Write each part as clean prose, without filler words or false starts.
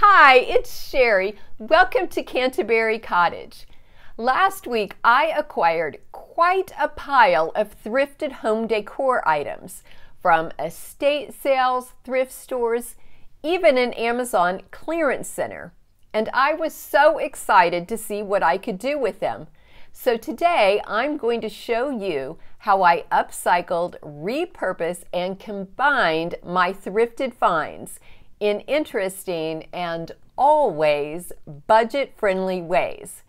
Hi, it's Sherry. Welcome to Canterbury Cottage. Last week, I acquired quite a pile of thrifted home decor items from estate sales, thrift stores, even an Amazon clearance center. And I was so excited to see what I could do with them. So today, I'm going to show you how I upcycled, repurposed, and combined my thrifted finds in interesting and always budget-friendly ways.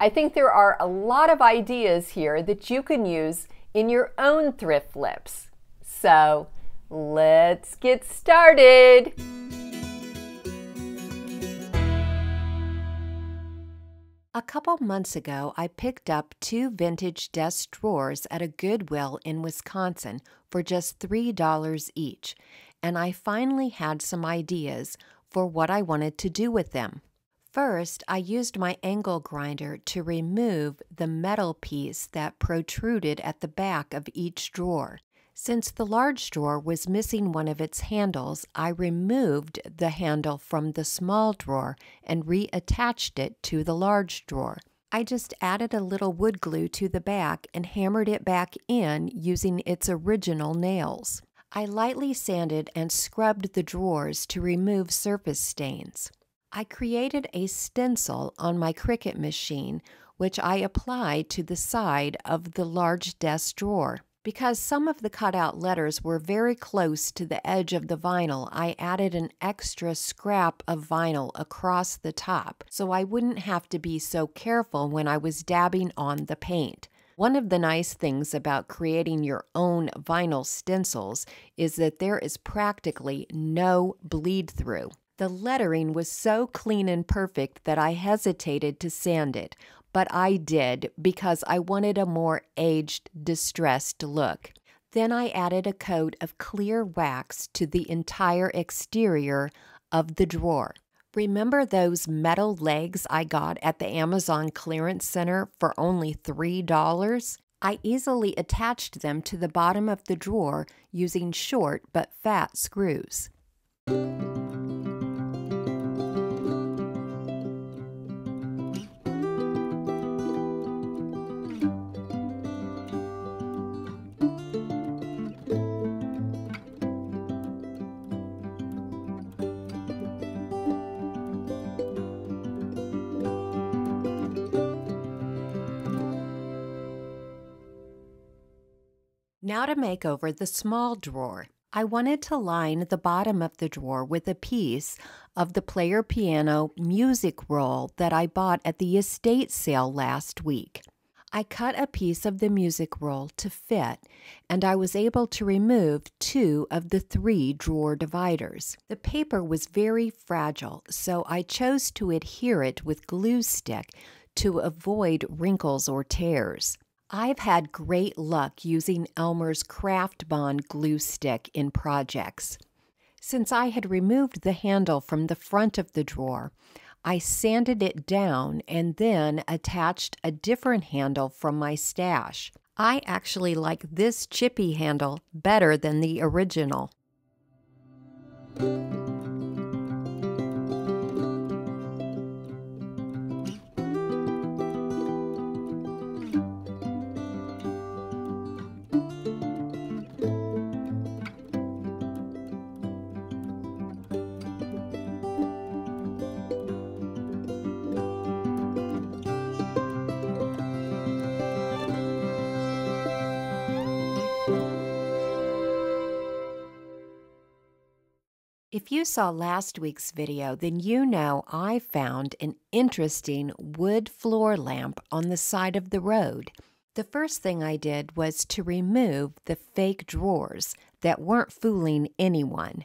I think there are a lot of ideas here that you can use in your own thrift flips. So let's get started. A couple months ago, I picked up two vintage desk drawers at a Goodwill in Wisconsin for just $3 each. And I finally had some ideas for what I wanted to do with them. First, I used my angle grinder to remove the metal piece that protruded at the back of each drawer. Since the large drawer was missing one of its handles, I removed the handle from the small drawer and reattached it to the large drawer. I just added a little wood glue to the back and hammered it back in using its original nails. I lightly sanded and scrubbed the drawers to remove surface stains. I created a stencil on my Cricut machine, which I applied to the side of the large desk drawer. Because some of the cutout letters were very close to the edge of the vinyl, I added an extra scrap of vinyl across the top, so I wouldn't have to be so careful when I was dabbing on the paint. One of the nice things about creating your own vinyl stencils is that there is practically no bleed through. The lettering was so clean and perfect that I hesitated to sand it, but I did because I wanted a more aged, distressed look. Then I added a coat of clear wax to the entire exterior of the drawer. Remember those metal legs I got at the Amazon clearance center for only $3? I easily attached them to the bottom of the drawer using short but fat screws. Now to make over the small drawer. I wanted to line the bottom of the drawer with a piece of the player piano music roll that I bought at the estate sale last week. I cut a piece of the music roll to fit, and I was able to remove two of the three drawer dividers. The paper was very fragile, so I chose to adhere it with glue stick to avoid wrinkles or tears. I've had great luck using Elmer's Craft Bond glue stick in projects. Since I had removed the handle from the front of the drawer, I sanded it down and then attached a different handle from my stash. I actually like this chippy handle better than the original. If you saw last week's video, then you know I found an interesting wood floor lamp on the side of the road. The first thing I did was to remove the fake drawers that weren't fooling anyone.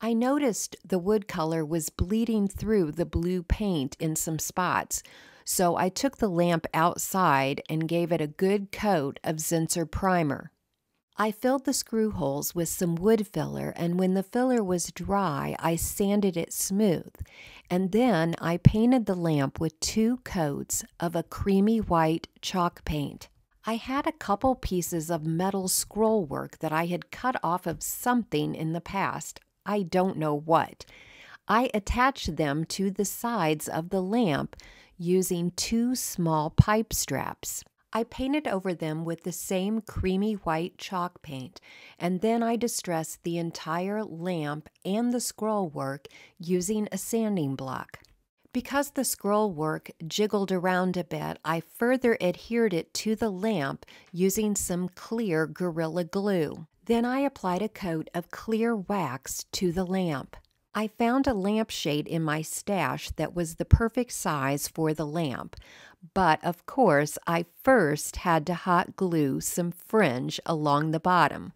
I noticed the wood color was bleeding through the blue paint in some spots, so I took the lamp outside and gave it a good coat of Zinsser primer. I filled the screw holes with some wood filler, and when the filler was dry, I sanded it smooth, and then I painted the lamp with two coats of a creamy white chalk paint. I had a couple pieces of metal scrollwork that I had cut off of something in the past. I don't know what. I attached them to the sides of the lamp using two small pipe straps. I painted over them with the same creamy white chalk paint, and then I distressed the entire lamp and the scroll work using a sanding block. Because the scroll work jiggled around a bit, I further adhered it to the lamp using some clear Gorilla Glue. Then I applied a coat of clear wax to the lamp. I found a lampshade in my stash that was the perfect size for the lamp, but of course I first had to hot glue some fringe along the bottom.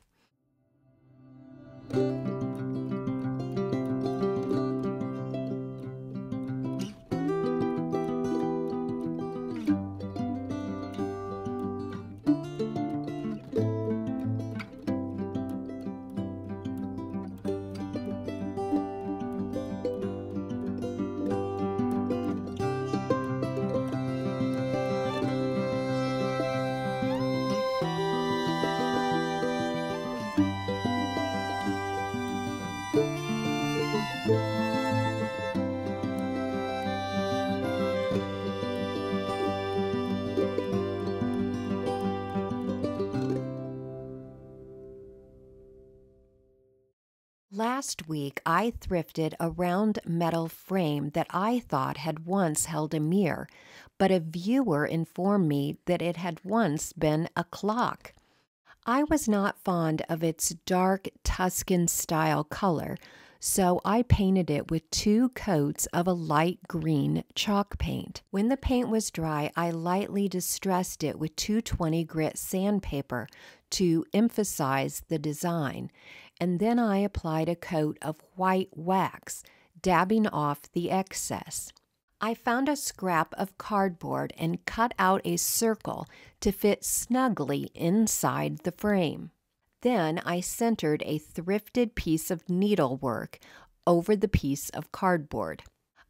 Last week, I thrifted a round metal frame that I thought had once held a mirror, but a viewer informed me that it had once been a clock. I was not fond of its dark Tuscan-style color, so I painted it with two coats of a light green chalk paint. When the paint was dry, I lightly distressed it with 220 grit sandpaper to emphasize the design, and then I applied a coat of white wax, dabbing off the excess. I found a scrap of cardboard and cut out a circle to fit snugly inside the frame. Then I centered a thrifted piece of needlework over the piece of cardboard.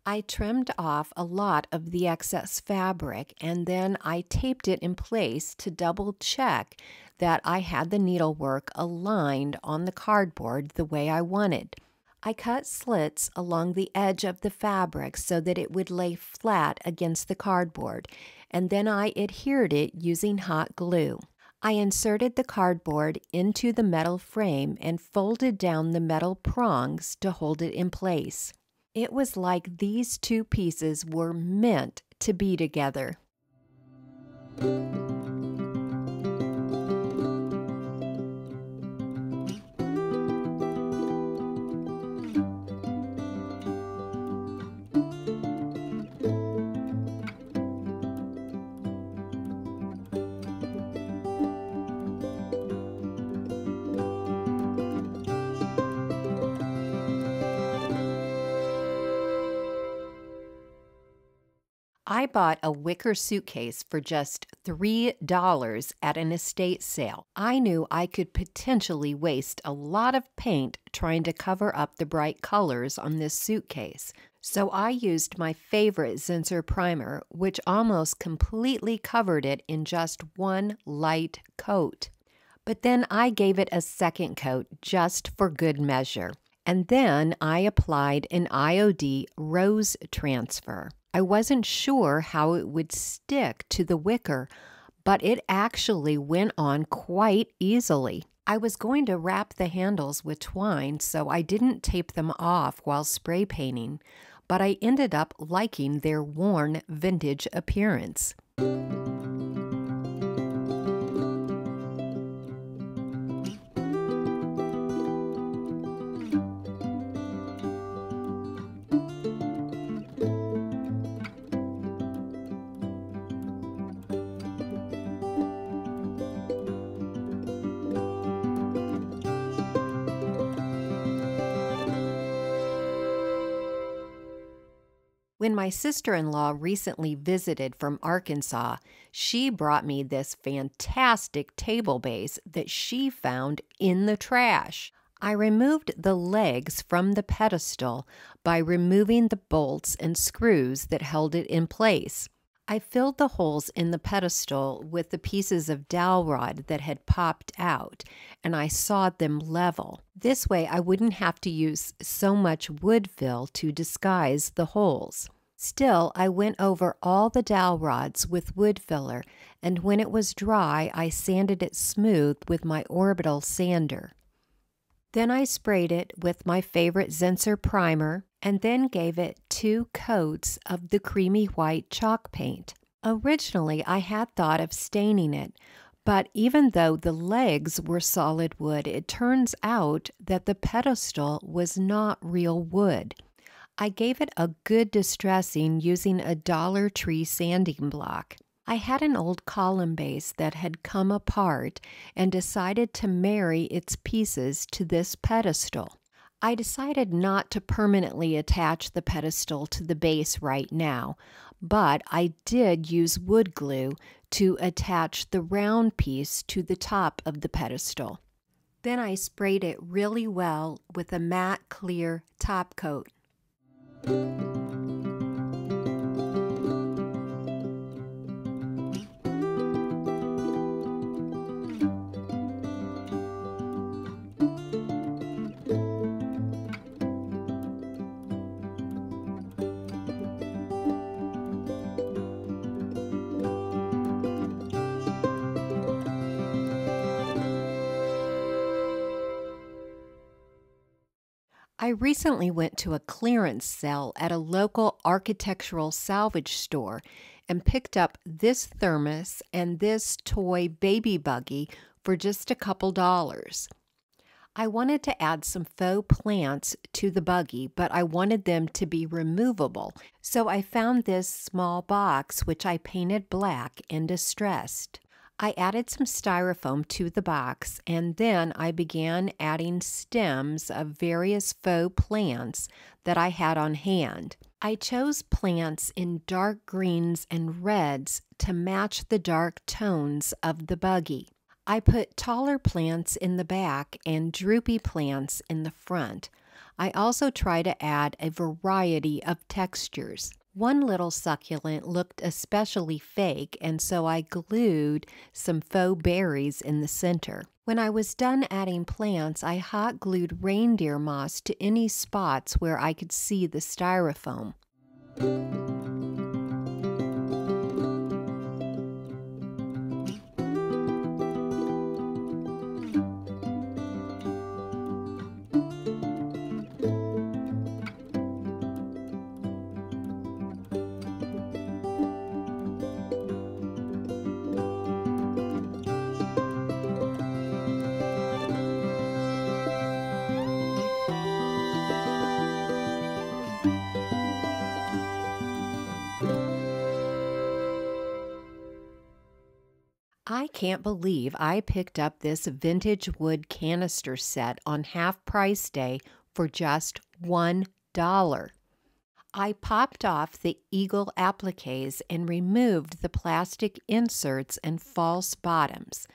I trimmed off a lot of the excess fabric, and then I taped it in place to double-check that I had the needlework aligned on the cardboard the way I wanted. I cut slits along the edge of the fabric so that it would lay flat against the cardboard, and then I adhered it using hot glue. I inserted the cardboard into the metal frame and folded down the metal prongs to hold it in place. It was like these two pieces were meant to be together. I bought a wicker suitcase for just $3 at an estate sale. I knew I could potentially waste a lot of paint trying to cover up the bright colors on this suitcase, so I used my favorite Zinsser primer, which almost completely covered it in just one light coat. But then I gave it a second coat just for good measure, and then I applied an IOD rose transfer. I wasn't sure how it would stick to the wicker, but it actually went on quite easily. I was going to wrap the handles with twine, so I didn't tape them off while spray painting, but I ended up liking their worn vintage appearance. When my sister-in-law recently visited from Arkansas, she brought me this fantastic table base that she found in the trash. I removed the legs from the pedestal by removing the bolts and screws that held it in place. I filled the holes in the pedestal with the pieces of dowel rod that had popped out, and I sawed them level. This way I wouldn't have to use so much wood fill to disguise the holes. Still, I went over all the dowel rods with wood filler, and when it was dry, I sanded it smooth with my orbital sander. Then I sprayed it with my favorite Zinsser primer and then gave it 2 coats of the creamy white chalk paint. Originally, I had thought of staining it, but even though the legs were solid wood, it turns out that the pedestal was not real wood. I gave it a good distressing using a Dollar Tree sanding block. I had an old column base that had come apart and decided to marry its pieces to this pedestal. I decided not to permanently attach the pedestal to the base right now, but I did use wood glue to attach the round piece to the top of the pedestal. Then I sprayed it really well with a matte clear top coat. I recently went to a clearance sale at a local architectural salvage store and picked up this thermos and this toy baby buggy for just a couple dollars. I wanted to add some faux plants to the buggy, but I wanted them to be removable, so I found this small box which I painted black and distressed. I added some styrofoam to the box, and then I began adding stems of various faux plants that I had on hand. I chose plants in dark greens and reds to match the dark tones of the buggy. I put taller plants in the back and droopy plants in the front. I also try to add a variety of textures. One little succulent looked especially fake, and so I glued some faux berries in the center. When I was done adding plants, I hot glued reindeer moss to any spots where I could see the styrofoam. I can't believe I picked up this vintage wood canister set on half price day for just $1. I popped off the eagle appliques and removed the plastic inserts and false bottoms.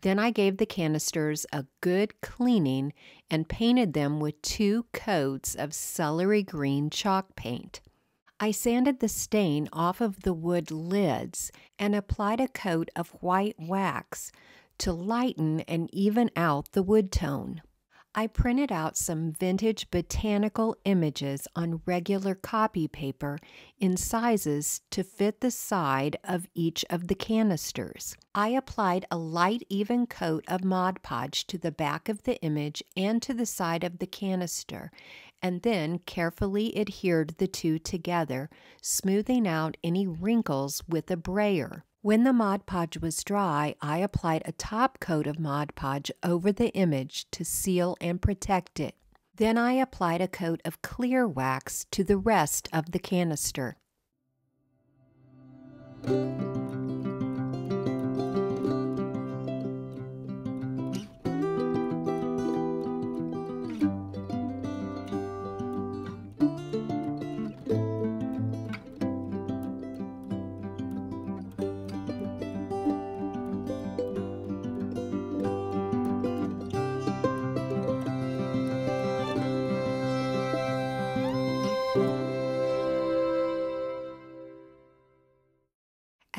Then I gave the canisters a good cleaning and painted them with 2 coats of celery green chalk paint. I sanded the stain off of the wood lids and applied a coat of white wax to lighten and even out the wood tone. I printed out some vintage botanical images on regular copy paper in sizes to fit the side of each of the canisters. I applied a light even coat of Mod Podge to the back of the image and to the side of the canister, and then carefully adhered the two together, smoothing out any wrinkles with a brayer. When the Mod Podge was dry, I applied a top coat of Mod Podge over the image to seal and protect it. Then I applied a coat of clear wax to the rest of the canister.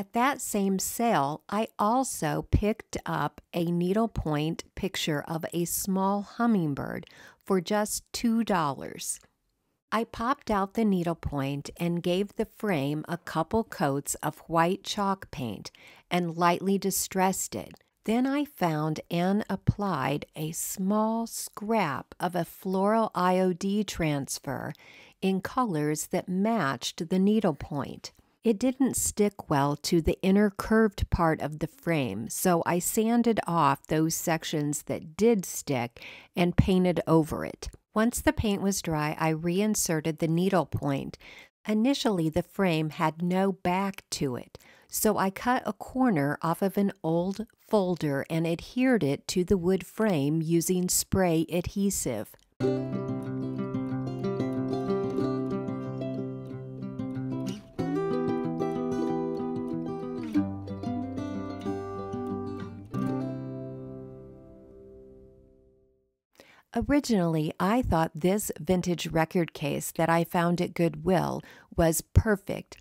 At that same sale, I also picked up a needlepoint picture of a small hummingbird for just $2. I popped out the needlepoint and gave the frame a couple coats of white chalk paint and lightly distressed it. Then I found and applied a small scrap of a floral IOD transfer in colors that matched the needlepoint. It didn't stick well to the inner curved part of the frame, so I sanded off those sections that did stick and painted over it. Once the paint was dry, I reinserted the needlepoint. Initially, the frame had no back to it, so I cut a corner off of an old folder and adhered it to the wood frame using spray adhesive. Originally, I thought this vintage record case that I found at Goodwill was perfect,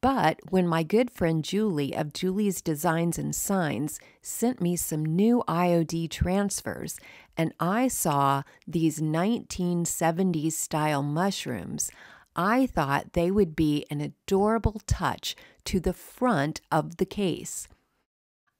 but when my good friend Julie of Julie's Designs and Signs sent me some new IOD transfers and I saw these 1970s style mushrooms, I thought they would be an adorable touch to the front of the case.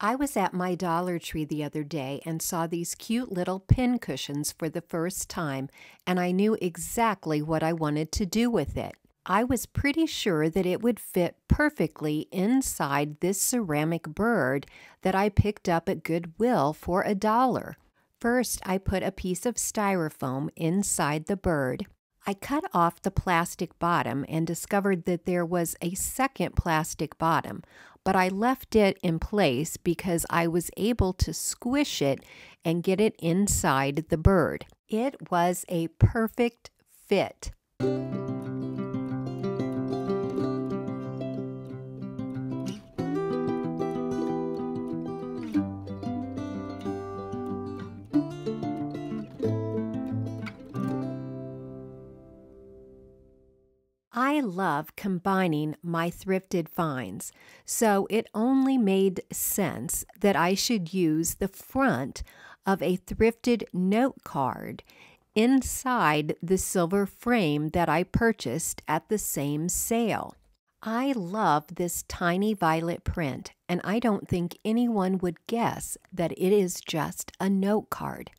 I was at my Dollar Tree the other day and saw these cute little pin cushions for the first time, and I knew exactly what I wanted to do with it. I was pretty sure that it would fit perfectly inside this ceramic bird that I picked up at Goodwill for $1. First, I put a piece of styrofoam inside the bird. I cut off the plastic bottom and discovered that there was a second plastic bottom, but I left it in place because I was able to squish it and get it inside the bird. It was a perfect fit. I love combining my thrifted finds, so it only made sense that I should use the front of a thrifted note card inside the silver frame that I purchased at the same sale. I love this tiny violet print, and I don't think anyone would guess that it is just a note card.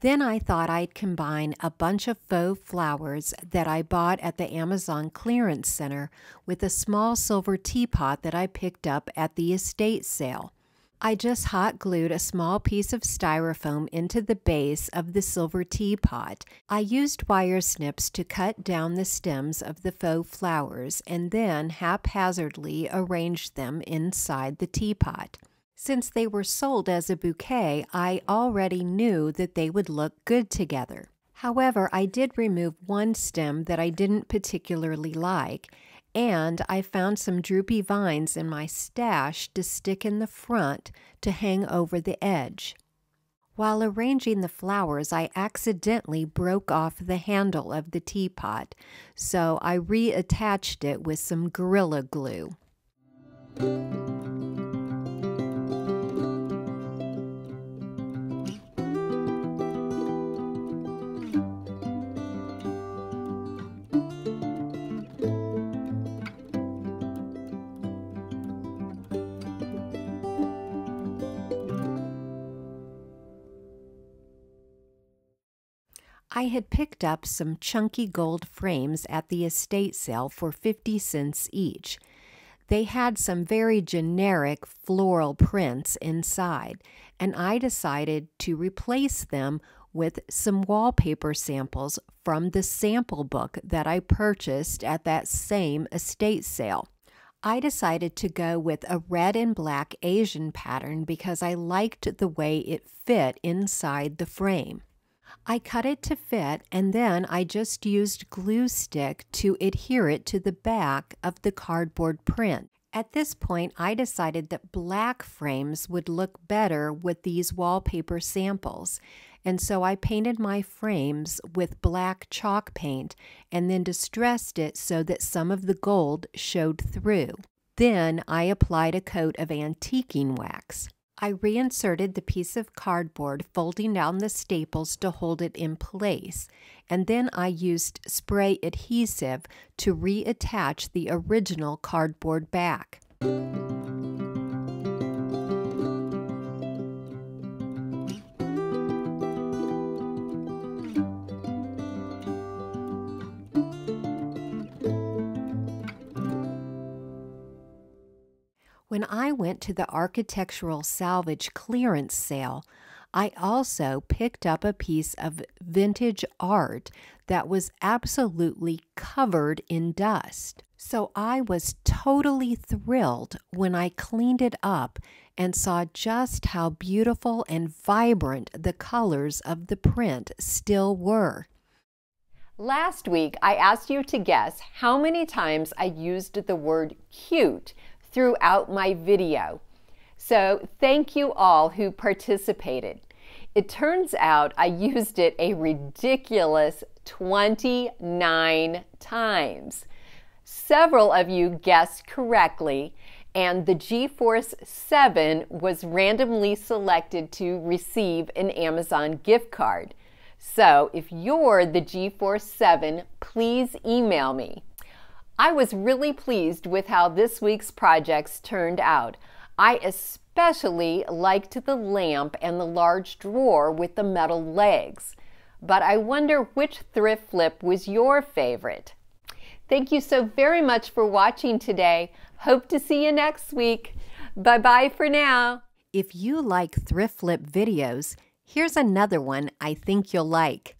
Then I thought I'd combine a bunch of faux flowers that I bought at the Amazon Clearance Center with a small silver teapot that I picked up at the estate sale. I just hot glued a small piece of styrofoam into the base of the silver teapot. I used wire snips to cut down the stems of the faux flowers and then haphazardly arranged them inside the teapot. Since they were sold as a bouquet, I already knew that they would look good together. However, I did remove one stem that I didn't particularly like, and I found some droopy vines in my stash to stick in the front to hang over the edge. While arranging the flowers, I accidentally broke off the handle of the teapot, so I reattached it with some Gorilla Glue. I had picked up some chunky gold frames at the estate sale for 50 cents each. They had some very generic floral prints inside, and I decided to replace them with some wallpaper samples from the sample book that I purchased at that same estate sale. I decided to go with a red and black Asian pattern because I liked the way it fit inside the frame. I cut it to fit, and then I just used glue stick to adhere it to the back of the cardboard print. At this point, I decided that black frames would look better with these wallpaper samples, and so I painted my frames with black chalk paint and then distressed it so that some of the gold showed through. Then I applied a coat of antiquing wax. I reinserted the piece of cardboard, folding down the staples to hold it in place, and then I used spray adhesive to reattach the original cardboard back. When I went to the architectural salvage clearance sale, I also picked up a piece of vintage art that was absolutely covered in dust. So I was totally thrilled when I cleaned it up and saw just how beautiful and vibrant the colors of the print still were. Last week, I asked you to guess how many times I used the word cute throughout my video. So thank you all who participated. It turns out I used it a ridiculous 29 times. Several of you guessed correctly, and the GeForce 7 was randomly selected to receive an Amazon gift card. So if you're the GeForce 7, please email me. I was really pleased with how this week's projects turned out. I especially liked the lamp and the large drawer with the metal legs. But I wonder which thrift flip was your favorite. Thank you so very much for watching today. Hope to see you next week. Bye-bye for now. If you like thrift flip videos, here's another one I think you'll like.